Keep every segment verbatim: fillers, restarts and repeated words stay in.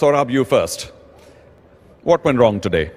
Saurabh, you first. What went wrong today?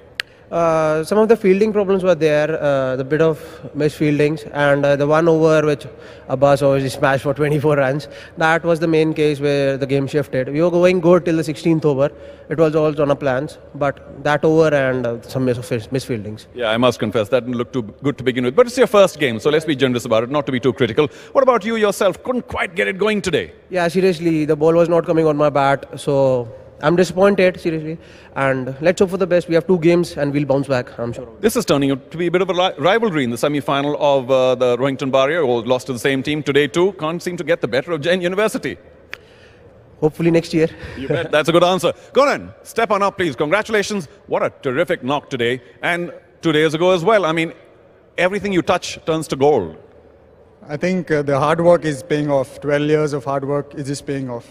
Uh, some of the fielding problems were there, uh, the bit of misfieldings, and uh, the one over which Abbas obviously smashed for twenty-four runs. That was the main case where the game shifted. We were going good till the sixteenth over. It was all on our plans, but that over and uh, some mis misfieldings. Yeah, I must confess, that didn't look too good to begin with. But it's your first game, so let's be generous about it, not to be too critical. What about you yourself? Couldn't quite get it going today. Yeah, seriously, the ball was not coming on my bat, so I'm disappointed, seriously, and let's hope for the best. We have two games and we'll bounce back, I'm sure. This is turning out to be a bit of a ri rivalry in the semi-final of uh, the Rovington Barrier, who lost to the same team today too. Can't seem to get the better of Jain University. Hopefully next year. You bet. That's a good answer. Kaunain, step on up, please. Congratulations. What a terrific knock today, and two days ago as well. I mean, everything you touch turns to gold. I think uh, the hard work is paying off. twelve years of hard work is just paying off.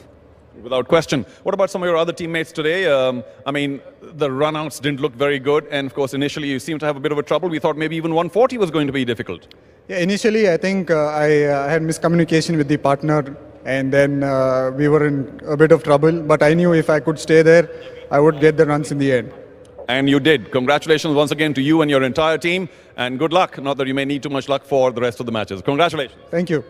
Without question. What about some of your other teammates today? Um, I mean, the run-outs didn't look very good. And, of course, initially you seemed to have a bit of a trouble. We thought maybe even one forty was going to be difficult. Yeah, initially I think uh, I uh, had miscommunication with the partner. And then uh, we were in a bit of trouble. But I knew if I could stay there, I would get the runs in the end. And you did. Congratulations once again to you and your entire team. And good luck. Not that you may need too much luck for the rest of the matches. Congratulations. Thank you.